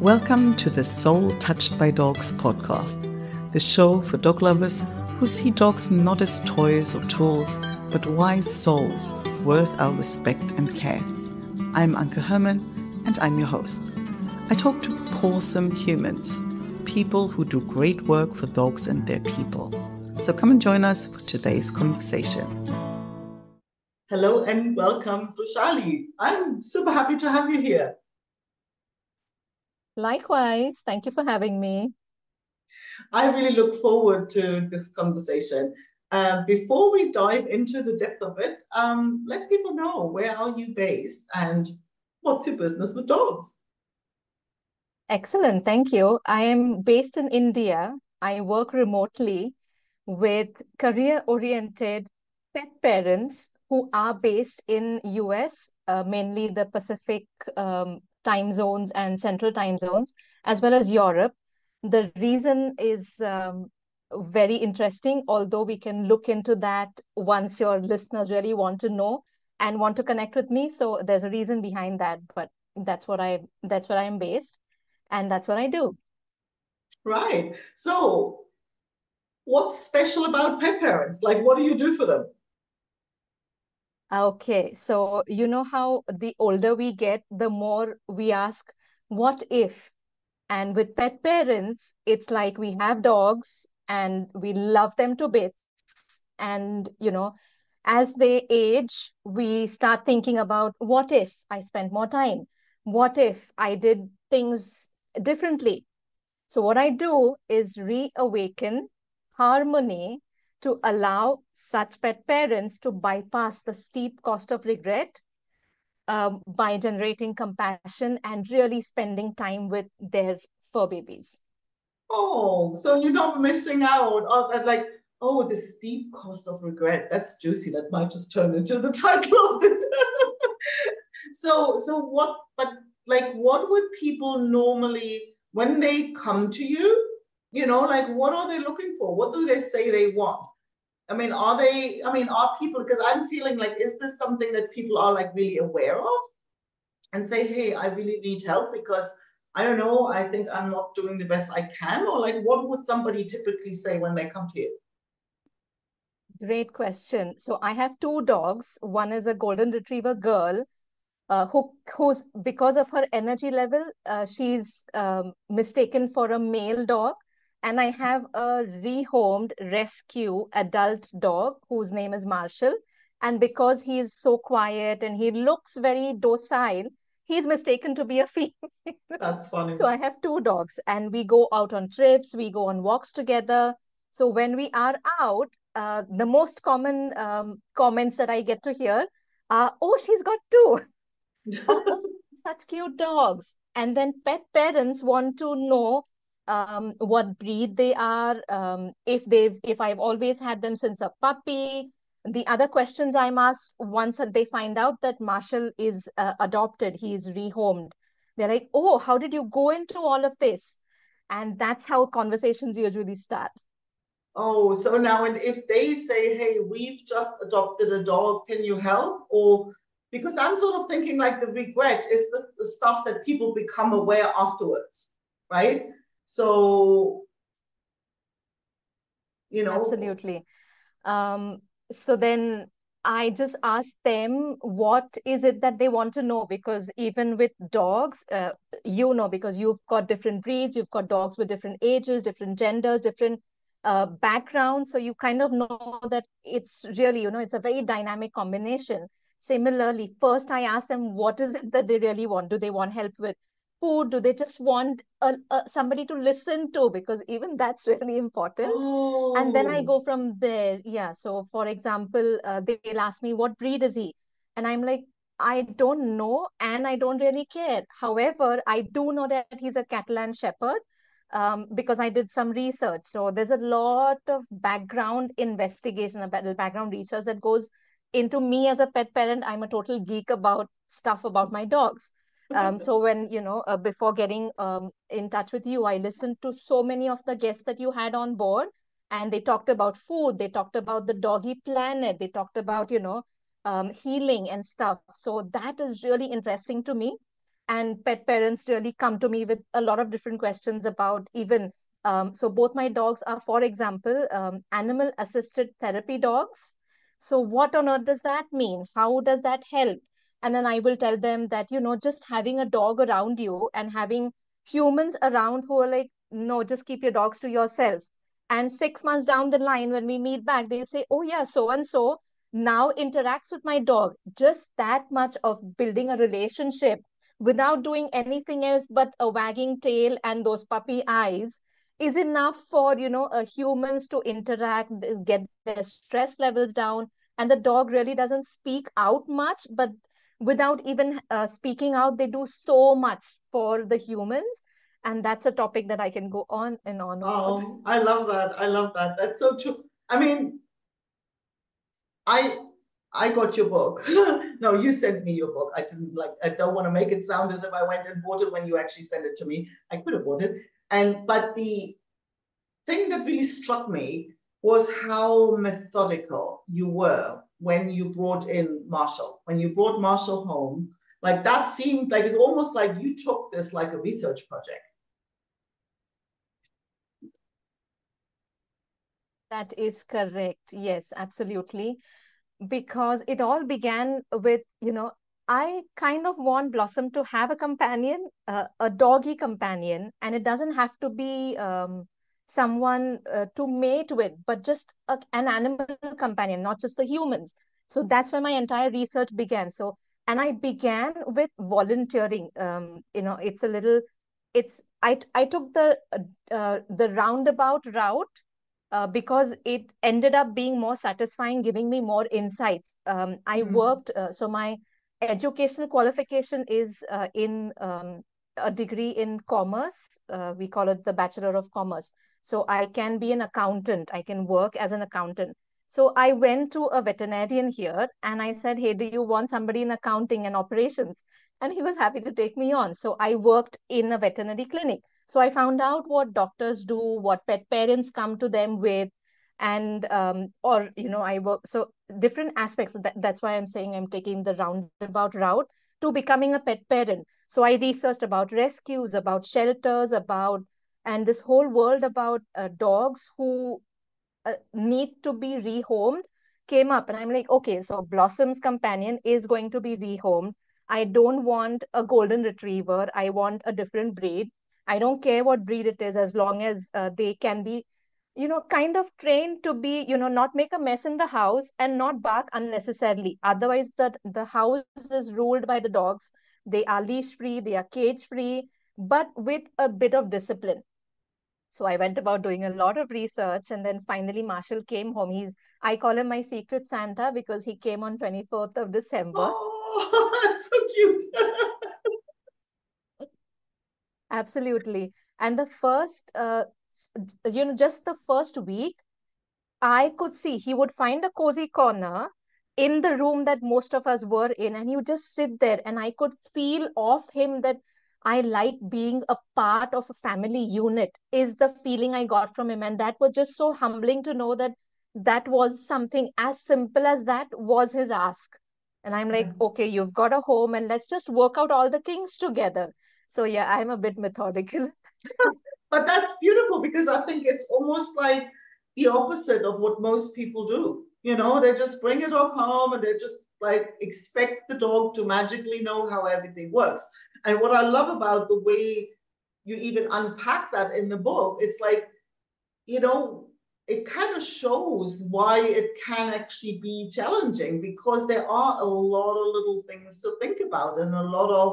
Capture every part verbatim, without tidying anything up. Welcome to the Soul Touched by Dogs podcast, the show for dog lovers who see dogs not as toys or tools, but wise souls worth our respect and care. I'm Anke Herman, and I'm your host. I talk to awesome humans, people who do great work for dogs and their people. So come and join us for today's conversation. Hello and welcome, Vrushali. I'm super happy to have you here. Likewise, thank you for having me. I really look forward to this conversation. Uh, before we dive into the depth of it, um, let people know, where are you based and what's your business with dogs? Excellent, thank you. I am based in India. I work remotely with career-oriented pet parents who are based in U S, uh, mainly the Pacific um, time zones and Central time zones, as well as Europe. The reason is um, very interesting, although we can look into that once your listeners really want to know and want to connect with me. So there's a reason behind that, but that's what I that's where I am based. And that's what I do. Right. So what's special about pet parents? Like, what do you do for them? Okay. So you know how the older we get, the more we ask, what if? And with pet parents, it's like we have dogs and we love them to bits. And, you know, as they age, we start thinking about, what if I spent more time? What if I did things differently? So what I do is reawaken harmony to allow such pet parents to bypass the steep cost of regret um, by generating compassion and really spending time with their fur babies. Oh, so you're not missing out on like, oh, the steep cost of regret. That's juicy. That might just turn into the title of this. so, so what, but like, what would people normally, when they come to you, you know, like, what are they looking for? What do they say they want? I mean, are they, I mean, are people, because I'm feeling like, is this something that people are like really aware of and say, hey, I really need help because I don't know, I think I'm not doing the best I can? Or like, what would somebody typically say when they come to you? Great question. So I have two dogs. One is a golden retriever girl. Uh, who, who's, because of her energy level, uh, she's um, mistaken for a male dog. And I have a rehomed rescue adult dog whose name is Marshall. And because he is so quiet and he looks very docile, he's mistaken to be a female. That's funny. So I have two dogs and we go out on trips, we go on walks together. So when we are out, uh, the most common um, comments that I get to hear are, oh, she's got two. Oh, such cute dogs. And then pet parents want to know um, what breed they are, um, if they've if I've always had them since a puppy. The other questions I'm asked once they find out that Marshall is uh, adopted, he is rehomed. They're like, oh, how did you go into all of this? And that's how conversations usually start. Oh, so now and if they say, hey, we've just adopted a dog, can you help? Or because I'm sort of thinking like the regret is the, the stuff that people become aware afterwards, right? So, you know. Absolutely. Um, so then I just ask them, what is it that they want to know? Because even with dogs, uh, you know, because you've got different breeds, you've got dogs with different ages, different genders, different uh, backgrounds. So you kind of know that it's really, you know, it's a very dynamic combination. Similarly, first I ask them, what is it that they really want? Do they want help with food? Do they just want a, a, somebody to listen to? Because even that's really important. Oh. And then I go from there. Yeah. So for example, uh, they'll ask me, what breed is he? And I'm like, I don't know. And I don't really care. However, I do know that he's a Catalan shepherd um, because I did some research. So there's a lot of background investigation, about background research that goes into me as a pet parent. I'm a total geek about stuff about my dogs. Um, so when, you know, uh, before getting um, in touch with you, I listened to so many of the guests that you had on board and they talked about food. They talked about the doggy planet. They talked about, you know, um, healing and stuff. So that is really interesting to me. and pet parents really come to me with a lot of different questions about even, um, so both my dogs are, for example, um, animal assisted therapy dogs. So what on earth does that mean? How does that help? And then I will tell them that, you know, just having a dog around you and having humans around who are like, no, just keep your dogs to yourself. And six months down the line, when we meet back, they'll say, oh yeah, so-and-so now interacts with my dog. Just that much of building a relationship without doing anything else but a wagging tail and those puppy eyes is enough for, you know, uh, humans to interact, get their stress levels down. And the dog really doesn't speak out much, but without even uh, speaking out, they do so much for the humans. And that's a topic that I can go on and on about. Oh, I love that. I love that. That's so true. I mean, I I got your book. No, you sent me your book. I didn't like, I don't want to make it sound as if I went and bought it when you actually sent it to me. I could have bought it. And but the thing that really struck me was how methodical you were when you brought in Marshall. When you brought Marshall home, like that seemed like it's almost like you took this like a research project. That is correct. Yes, absolutely. Because it all began with, you know, I kind of want Blossom to have a companion, uh, a doggy companion, and it doesn't have to be um, someone uh, to mate with, but just a, an animal companion, not just the humans. So that's where my entire research began. So, and I began with volunteering. Um, you know, it's a little, it's, I, I took the, uh, the roundabout route Uh, because it ended up being more satisfying, giving me more insights. Um, I mm-hmm. worked, uh, so my educational qualification is uh, in um, a degree in commerce. Uh, we call it the Bachelor of Commerce. So I can be an accountant. I can work as an accountant. So I went to a veterinarian here and I said, hey, do you want somebody in accounting and operations? And he was happy to take me on. So I worked in a veterinary clinic. So I found out what doctors do, what pet parents come to them with, and, um, or, you know, I work, so different aspects. That, that's why I'm saying I'm taking the roundabout route to becoming a pet parent. So I researched about rescues, about shelters, about, and this whole world about uh, dogs who uh, need to be rehomed came up. And I'm like, okay, so Blossom's companion is going to be rehomed. I don't want a golden retriever. I want a different breed. I don't care what breed it is, as long as uh, they can be, you know, kind of trained to be, you know, not make a mess in the house and not bark unnecessarily. Otherwise, the, the house is ruled by the dogs. They are leash-free, they are cage-free, but with a bit of discipline. So I went about doing a lot of research, and then finally Marshall came home. He's, I call him my secret Santa because he came on twenty-fourth of December. Oh, that's so cute. Absolutely. And the first, uh, you know, just the first week, I could see he would find a cozy corner in the room that most of us were in, and he would just sit there, and I could feel off him that I like being a part of a family unit is the feeling I got from him. And that was just so humbling to know that that was something as simple as that was his ask. And I'm like, mm-hmm. okay, you've got a home and let's just work out all the kinks together. So yeah, I'm a bit methodical. But that's beautiful, because I think it's almost like the opposite of what most people do. You know, they just bring a dog home and they just like expect the dog to magically know how everything works. And what I love about the way you even unpack that in the book, it's like, you know, it kind of shows why it can actually be challenging, because there are a lot of little things to think about and a lot of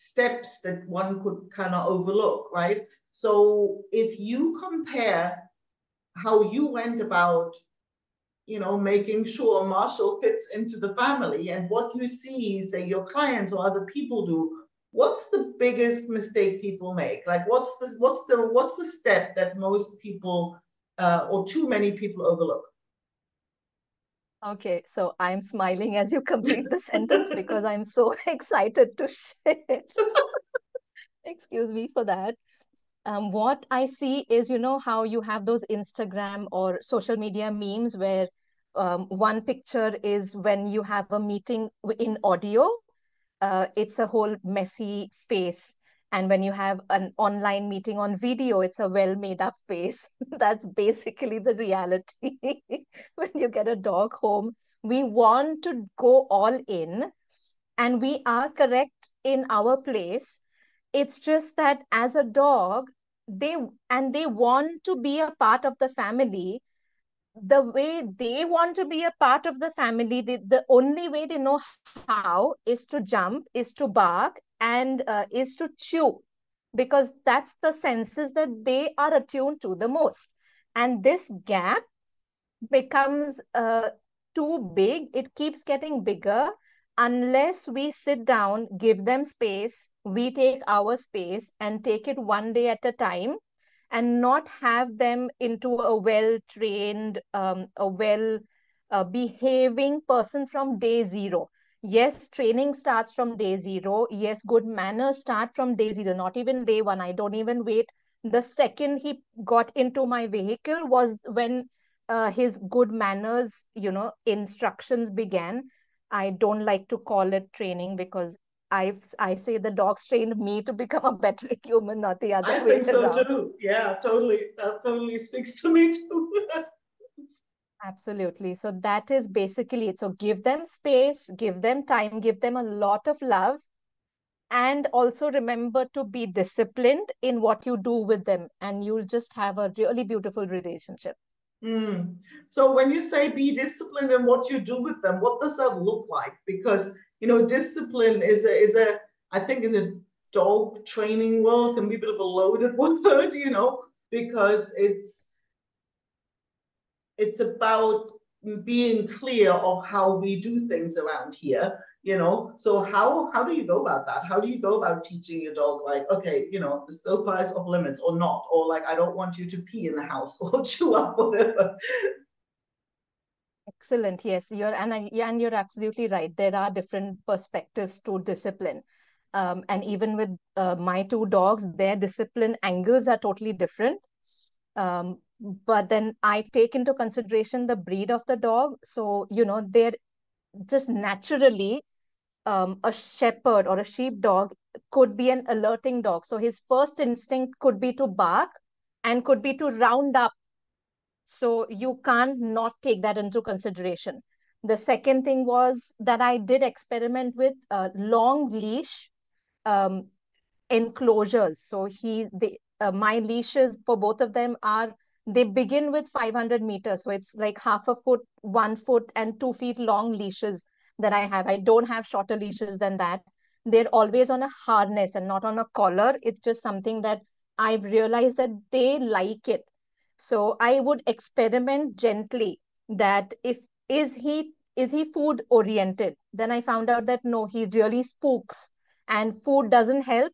steps that one could kind of overlook, right? So if you compare how you went about, you know, making sure Marshall fits into the family and what you see, say, your clients or other people do, what's the biggest mistake people make? Like, what's the what's the what's the step that most people uh, or too many people overlook? Okay, so I'm smiling as you complete the sentence because I'm so excited to share. Excuse me for that. Um, what I see is, you know, how you have those Instagram or social media memes where um, one picture is when you have a meeting in audio uh, it's a whole messy face. And when you have an online meeting on video, it's a well-made-up face. That's basically the reality. When you get a dog home, we want to go all in, and we are correct in our place. It's just that as a dog, they and they want to be a part of the family. The way they want to be a part of the family, they, the only way they know how is to jump, is to bark, and uh, is to chew, because that's the senses that they are attuned to the most. And this gap becomes uh, too big. It keeps getting bigger unless we sit down, give them space, we take our space and take it one day at a time, and not have them into a well-trained, um, a well-behaving uh, person from day zero. Yes, training starts from day zero. Yes, good manners start from day zero, not even day one. I don't even wait. The second he got into my vehicle was when uh, his good manners, you know, instructions began. I don't like to call it training, because I've, I say the dogs trained me to become a better human, not the other I way think around. So too. Yeah, totally. That totally speaks to me too. Absolutely. So that is basically it. So give them space, give them time, give them a lot of love, and also remember to be disciplined in what you do with them, and you'll just have a really beautiful relationship. Mm. So when you say be disciplined in what you do with them, what does that look like? Because you know, discipline is a, is a, I think in the dog training world can be a bit of a loaded word, you know, because it's, it's about being clear of how we do things around here, you know. So how, how do you go about that? How do you go about teaching your dog, like, okay, you know, the sofa is off limits or not, or like, I don't want you to pee in the house or chew up, whatever. Excellent. Yes, you're and I, and you're absolutely right. There are different perspectives to discipline, um, and even with uh, my two dogs, their discipline angles are totally different. Um, but then I take into consideration the breed of the dog. So you know, they're just naturally um, a shepherd or a sheepdog could be an alerting dog. So his first instinct could be to bark and could be to round up. So you can't not take that into consideration. The second thing was that I did experiment with uh, long leash um, enclosures. So he, they, uh, my leashes for both of them are, they begin with five hundred meters. So it's like half a foot, one foot and two feet long leashes that I have. I don't have shorter leashes than that. They're always on a harness and not on a collar. It's just something that I've realized that they like it. So I would experiment gently that if is he is he food oriented? Then I found out that no, he really spooks and food doesn't help.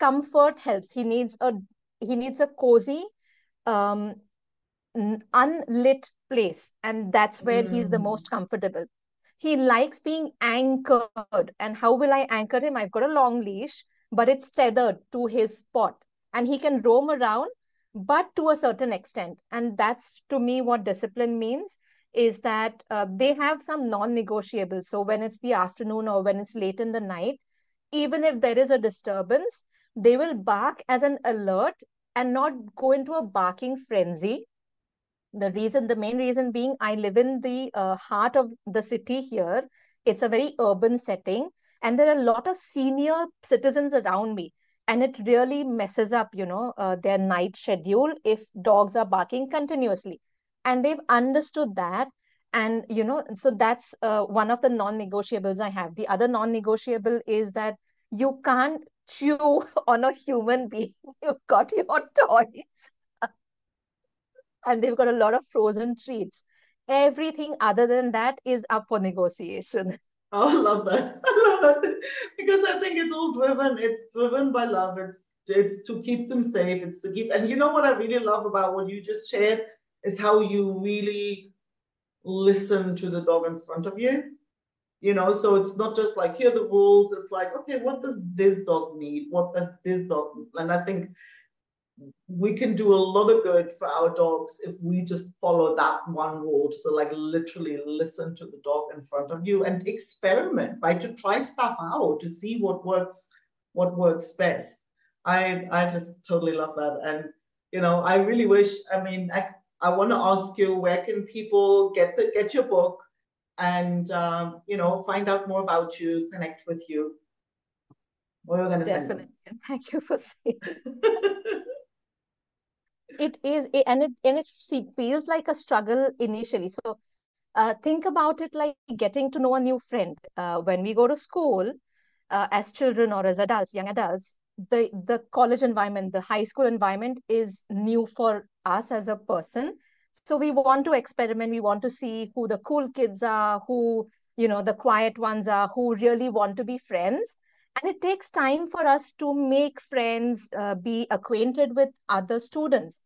Comfort helps. He needs a he needs a cozy, um, unlit place, and that's where mm. he's the most comfortable. He likes being anchored, and how will I anchor him? I've got a long leash, but it's tethered to his spot, and he can roam around, but to a certain extent. And that's to me what discipline means, is that uh, they have some non-negotiables. So when it's the afternoon or when it's late in the night, even if there is a disturbance, they will bark as an alert and not go into a barking frenzy. The reason, the main reason being, I live in the uh, heart of the city here. It's a very urban setting, and there are a lot of senior citizens around me. And it really messes up, you know, uh, their night schedule if dogs are barking continuously. And they've understood that. And, you know, so that's uh, one of the non-negotiables I have. The other non-negotiable is that you can't chew on a human being. You've got your toys. And they've got a lot of frozen treats. Everything other than that is up for negotiation. Oh, I love that. I love that. Because I think it's all driven. It's driven by love. It's, it's to keep them safe. It's to keep... And you know what I really love about what you just shared is how you really listen to the dog in front of you. You know, so it's not just like, here are the rules. It's like, okay, what does this dog need? What does this dog need? And I think we can do a lot of good for our dogs if we just follow that one rule. So like literally listen to the dog in front of you and experiment, right? To try stuff out, to see what works, what works best. I, I just totally love that. And, you know, I really wish, I mean, I, I want to ask you, where can people get the, get your book and, um, you know, find out more about you, connect with you? What are you going to say? Definitely. Thank you for saying it. It is, and it, and it feels like a struggle initially. So uh, think about it like getting to know a new friend. Uh, when we go to school uh, as children or as adults, young adults, the, the college environment, the high school environment is new for us as a person. So we want to experiment. We want to see who the cool kids are, who, you know, the quiet ones are, who really want to be friends. And it takes time for us to make friends, uh, be acquainted with other students.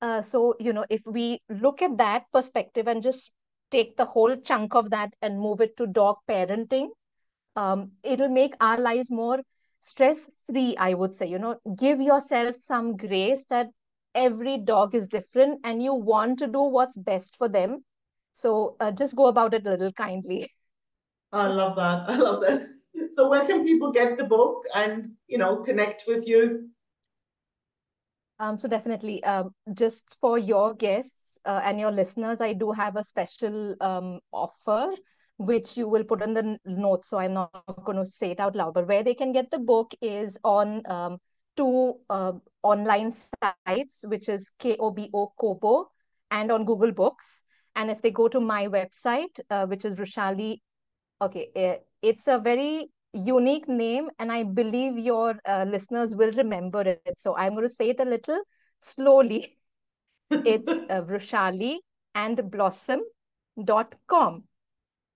Uh, so, you know, if we look at that perspective and just take the whole chunk of that and move it to dog parenting, um, it'll make our lives more stress-free, I would say. You know, give yourself some grace that every dog is different and you want to do what's best for them. So uh, just go about it a little kindly. I love that. I love that. So where can people get the book and, you know, connect with you? Um, so definitely, um, just for your guests uh, and your listeners, I do have a special um, offer, which you will put in the notes. So I'm not going to say it out loud, but where they can get the book is on um, two uh, online sites, which is K O B O, Kobo, and on Google Books. And if they go to my website, uh, which is Vrushali, okay, it, it's a very unique name, and I believe your uh, listeners will remember it. So I'm going to say it a little slowly. It's uh, Vrushali and Blossom dot com,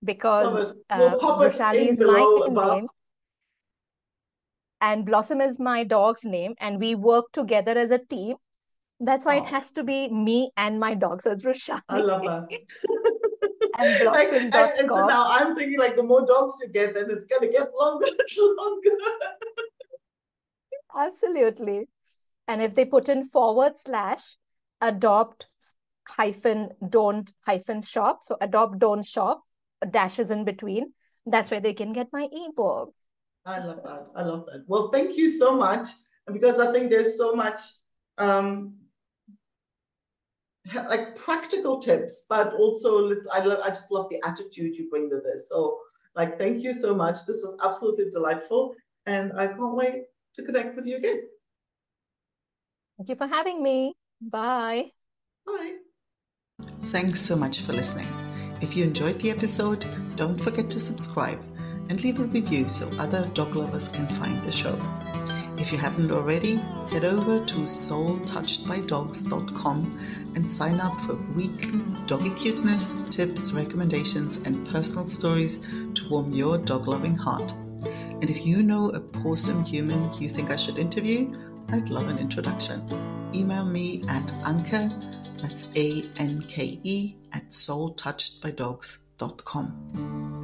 because uh, Vrushali is my second name and Blossom is my dog's name, and we work together as a team. That's why oh. it has to be me and my dog. So it's Vrushali. I love that. And, like, and, and so now I'm thinking, like, the more dogs you get, then it's going to get longer and longer. Absolutely. And if they put in forward slash adopt hyphen don't hyphen shop, so adopt don't shop, dashes in between, that's where they can get my ebook. I love that. I love that. Well, thank you so much. And because I think there's so much... Um, like practical tips, but also I, love, I just love the attitude you bring to this. So like, thank you so much. This was absolutely delightful, and I can't wait to connect with you again. Thank you for having me. Bye. Bye. Thanks so much for listening. If you enjoyed the episode, don't forget to subscribe and leave a review so other dog lovers can find the show. If you haven't already, head over to soul touched by dogs dot com and sign up for weekly doggy cuteness, tips, recommendations, and personal stories to warm your dog-loving heart. And if you know a awesome human you think I should interview, I'd love an introduction. Email me at Anke, that's A N K E, at soul touched by dogs dot com.